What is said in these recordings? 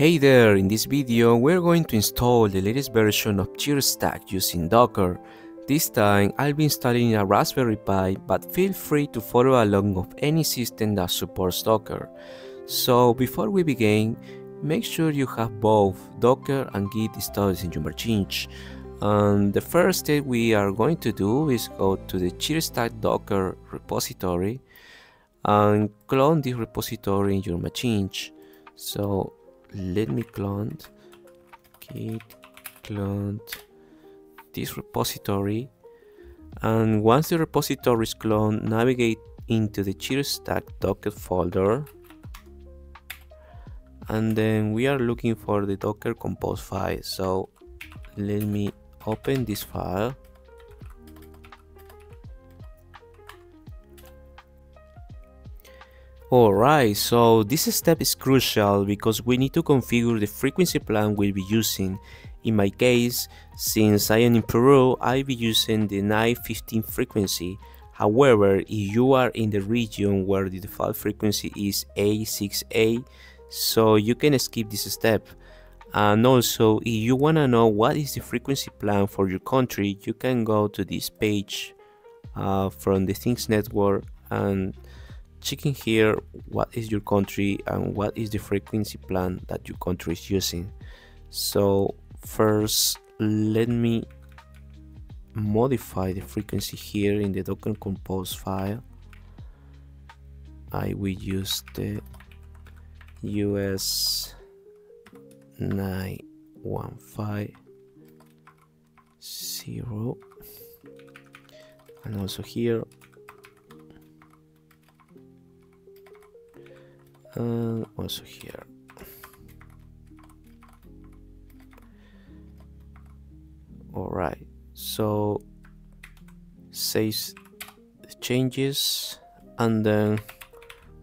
Hey there, in this video we're going to install the latest version of ChirpStack using Docker. This time I'll be installing a Raspberry Pi, but feel free to follow along of any system that supports Docker. So before we begin, make sure you have both Docker and Git installed in your machine. And the first step we are going to do is go to the ChirpStack Docker repository and clone this repository in your machine. So let me clone git clone this repository, and once the repository is cloned, navigate into the ChirpStack Docker folder, and then we are looking for the docker-compose file. So let me open this file. Alright, so this step is crucial because we need to configure the frequency plan we'll be using. In my case, since I am in Peru, I'll be using the 915 frequency. However, if you are in the region where the default frequency is A6A, so you can skip this step. And also, if you want to know what is the frequency plan for your country, you can go to this page from the Things Network and checking here what is your country and what is the frequency plan that your country is using. So first let me modify the frequency here in the docker-compose file. I will use the US 9150, and also here and also here. Alright, so saves the changes, and then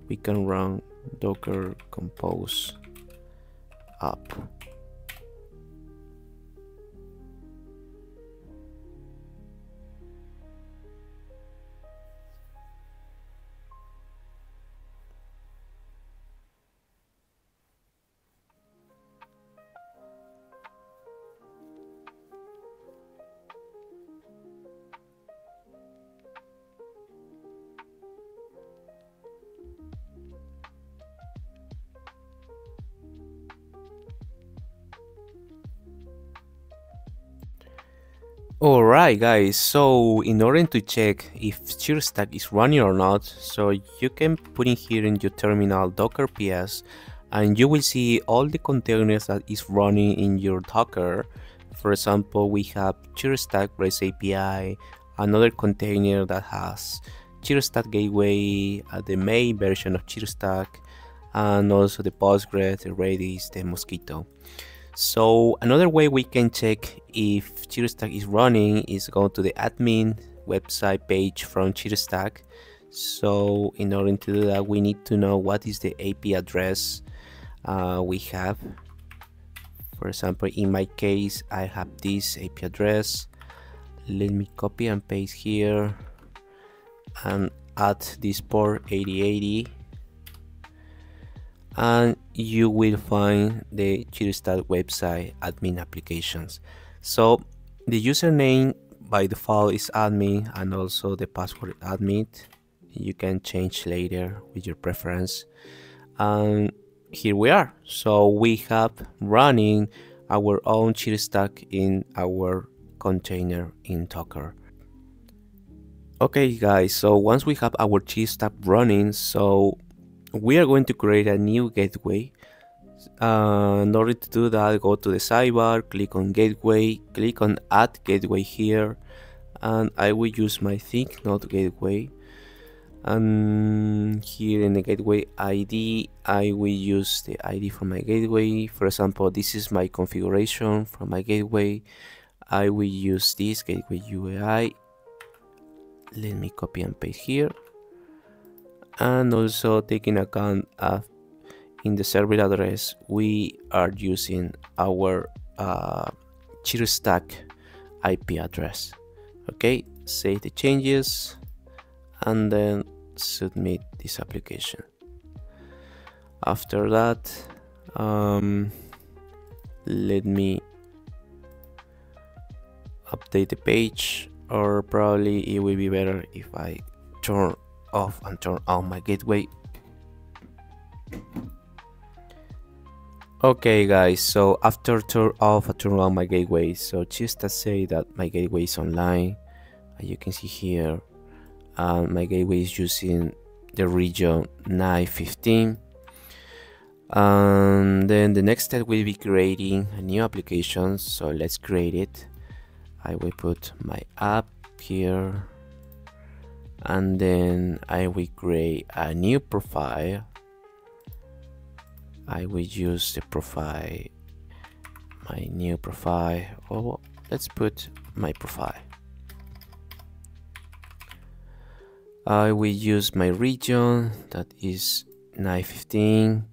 we can run docker compose up. Alright guys, so in order to check if ChirpStack is running or not, so you can put in here in your terminal docker ps, and you will see all the containers that is running in your Docker. For example, we have ChirpStack REST API, another container that has ChirpStack gateway, the main version of ChirpStack, and also the Postgres, the Redis, the Mosquito. So another way we can check if ChirpStack is running is go to the admin website page from ChirpStack. So in order to do that, we need to know what is the IP address we have. For example, in my case, I have this IP address. Let me copy and paste here and add this port 8080. And you will find the ChirpStack website admin applications. So the username by default is admin, and also the password admin. You can change later with your preference. And here we are. So we have running our own ChirpStack in our container in Docker. Okay guys, so once we have our ChirpStack running, so we are going to create a new gateway. In order to do that, go to the sidebar, click on gateway, click on add gateway here, and I will use my ThinkNode gateway. And here in the gateway ID, I will use the ID for my gateway. For example, this is my configuration for my gateway. I will use this gateway UAI. Let me copy and paste here. And also taking account of in the server address, we are using our ChirpStack IP address. Okay, save the changes and then submit this application. After that, Let me update the page, or probably it will be better if I turn off and turn on my gateway. Okay guys, so after turn off and turn on my gateway, so just to say that my gateway is online, as you can see here, and my gateway is using the region 915. And then the next step will be creating a new application, so let's create it. I will put my app here, and then I will create a new profile. I will use the profile, my new profile. Oh, let's put my profile. I will use my region, that is 915,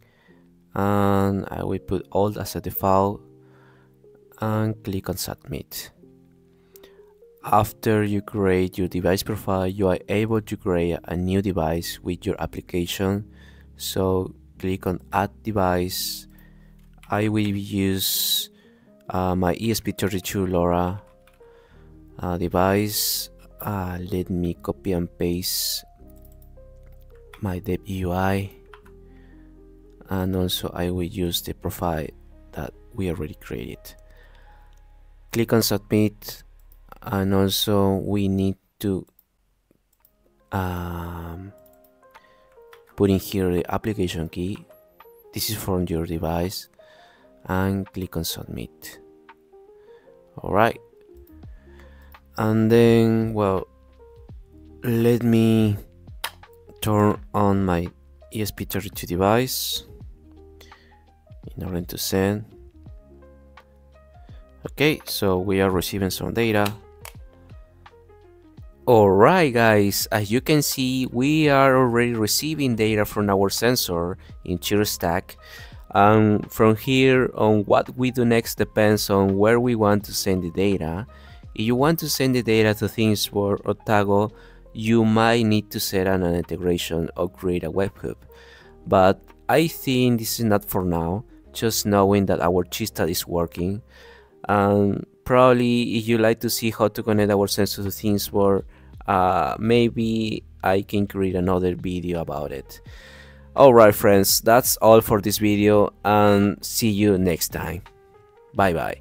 and I will put all as a default and click on submit. After you create your device profile, you are able to create a new device with your application. So click on add device. I will use my ESP32 LoRa device. Let me copy and paste my dev UI, and also I will use the profile that we already created. Click on submit. And also we need to put in here the application key. This is from your device, and click on submit. Alright, and then, well, let me turn on my ESP32 device in order to send. Okay, so we are receiving some data. Alright guys, as you can see, we are already receiving data from our sensor in ChirpStack. From here on, what we do next depends on where we want to send the data. If you want to send the data to ThingsBoard or Tago, you might need to set up an integration or create a webhook. But I think this is not for now, just knowing that our ChirpStack is working. Probably if you like to see how to connect our sensor to ThingsBoard, maybe I can create another video about it. Alright friends, that's all for this video, and see you next time. Bye bye.